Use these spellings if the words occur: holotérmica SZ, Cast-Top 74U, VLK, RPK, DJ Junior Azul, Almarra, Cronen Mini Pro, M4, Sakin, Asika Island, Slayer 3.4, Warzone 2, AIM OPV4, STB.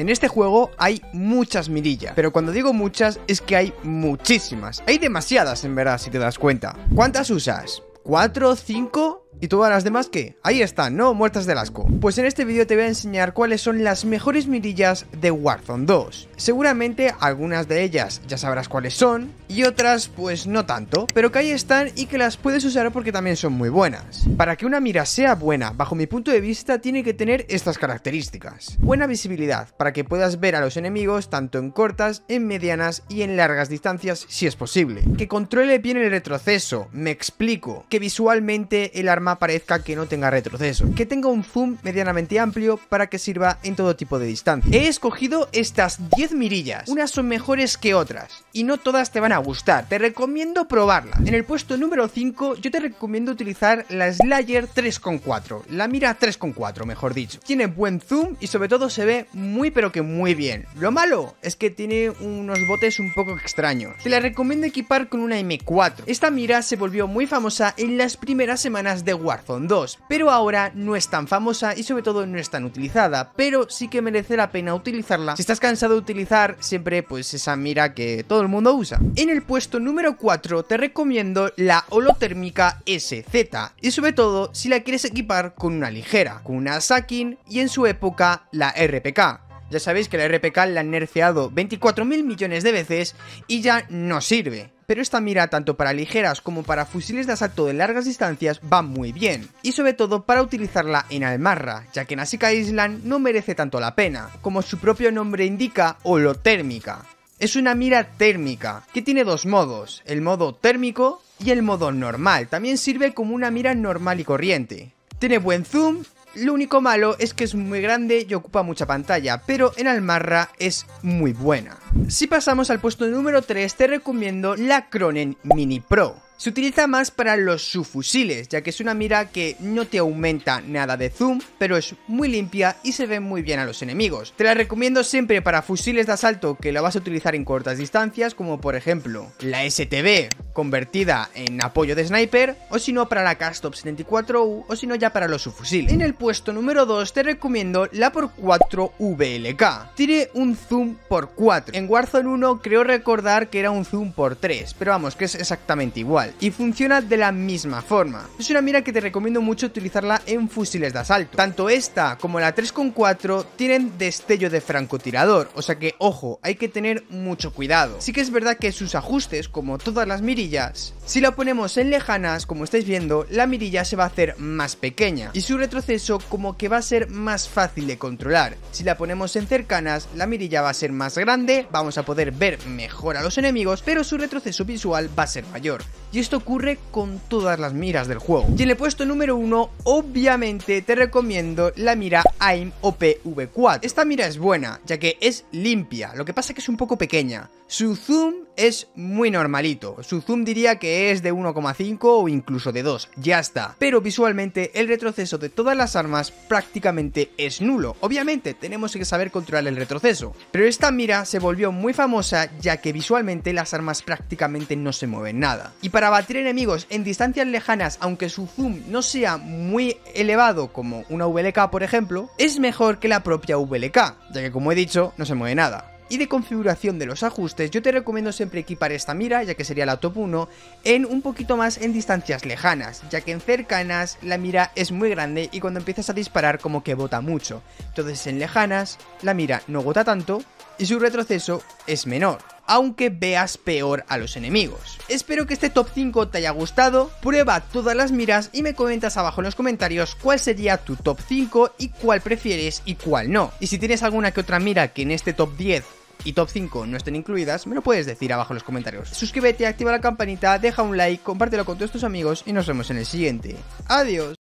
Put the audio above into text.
En este juego hay muchas mirillas, pero cuando digo muchas es que hay muchísimas. Hay demasiadas en verdad, si te das cuenta. ¿Cuántas usas? ¿4, 5? ¿Y todas las demás qué? Ahí están, ¿no? Muertas del asco. Pues en este vídeo te voy a enseñar cuáles son las mejores mirillas de Warzone 2. Seguramente algunas de ellas ya sabrás cuáles son y otras pues no tanto, pero que ahí están y que las puedes usar porque también son muy buenas. Para que una mira sea buena, bajo mi punto de vista, tiene que tener estas características. Buena visibilidad, para que puedas ver a los enemigos tanto en cortas, en medianas y en largas distancias si es posible. Que controle bien el retroceso, me explico. Que visualmente el arma parezca que no tenga retroceso, que tenga un zoom medianamente amplio para que sirva en todo tipo de distancia. He escogido estas 10 mirillas, unas son mejores que otras y no todas te van a gustar, te recomiendo probarlas. En el puesto número 5 yo te recomiendo utilizar la Slayer 3.4, la mira 3.4 mejor dicho. Tiene buen zoom y sobre todo se ve muy pero que muy bien. Lo malo es que tiene unos botes un poco extraños. Te la recomiendo equipar con una M4. Esta mira se volvió muy famosa en las primeras semanas de Warzone 2, pero ahora no es tan famosa y sobre todo no es tan utilizada, pero sí que merece la pena utilizarla si estás cansado de utilizar siempre pues esa mira que todo el mundo usa. En el puesto número 4 te recomiendo la holotérmica SZ, y sobre todo si la quieres equipar con una ligera, con una Sakin y en su época la RPK. Ya sabéis que la RPK la han nerfeado 24.000 millones de veces y ya no sirve. Pero esta mira tanto para ligeras como para fusiles de asalto de largas distancias va muy bien. Y sobre todo para utilizarla en Almarra, ya que en Asika Island no merece tanto la pena. Como su propio nombre indica, holotérmica. Es una mira térmica, que tiene dos modos, el modo térmico y el modo normal. También sirve como una mira normal y corriente. Tiene buen zoom. Lo único malo es que es muy grande y ocupa mucha pantalla, pero en Almarra es muy buena. Si pasamos al puesto número 3, te recomiendo la Cronen Mini Pro. Se utiliza más para los subfusiles, ya que es una mira que no te aumenta nada de zoom, pero es muy limpia y se ve muy bien a los enemigos. Te la recomiendo siempre para fusiles de asalto que la vas a utilizar en cortas distancias, como por ejemplo la STB, convertida en apoyo de sniper, o si no para la Cast-Top 74U, o si no ya para los subfusiles. En el puesto número 2 te recomiendo la por 4 VLK. Tiene un zoom por 4. En Warzone 1 creo recordar que era un zoom por 3, pero vamos, que es exactamente igual. Y funciona de la misma forma. Es una mira que te recomiendo mucho utilizarla en fusiles de asalto. Tanto esta como la 3.4 tienen destello de francotirador, o sea que ojo, hay que tener mucho cuidado. Sí que es verdad que sus ajustes, como todas las mirillas, si la ponemos en lejanas, como estáis viendo, la mirilla se va a hacer más pequeña y su retroceso como que va a ser más fácil de controlar. Si la ponemos en cercanas, la mirilla va a ser más grande, vamos a poder ver mejor a los enemigos, pero su retroceso visual va a ser mayor. Y esto ocurre con todas las miras del juego. Y en el puesto número 1, obviamente te recomiendo la mira AIM OPV4. Esta mira es buena, ya que es limpia, lo que pasa que es un poco pequeña. Su zoom es muy normalito, su zoom diría que es de 1,5 o incluso de 2, ya está. Pero visualmente el retroceso de todas las armas prácticamente es nulo. Obviamente tenemos que saber controlar el retroceso, pero esta mira se volvió muy famosa ya que visualmente las armas prácticamente no se mueven nada. Y para batir enemigos en distancias lejanas, aunque su zoom no sea muy elevado como una VLK por ejemplo, es mejor que la propia VLK, ya que como he dicho no se mueve nada. Y de configuración de los ajustes, yo te recomiendo siempre equipar esta mira, ya que sería la top 1, en un poquito más en distancias lejanas, ya que en cercanas la mira es muy grande y cuando empiezas a disparar como que bota mucho. Entonces en lejanas la mira no bota tanto y su retroceso es menor, aunque veas peor a los enemigos. Espero que este top 5 te haya gustado, prueba todas las miras y me comentas abajo en los comentarios cuál sería tu top 5 y cuál prefieres y cuál no. Y si tienes alguna que otra mira que en este top 10 y top 5 no estén incluidas, me lo puedes decir abajo en los comentarios. Suscríbete, activa la campanita, deja un like, compártelo con todos tus amigos y nos vemos en el siguiente. Adiós.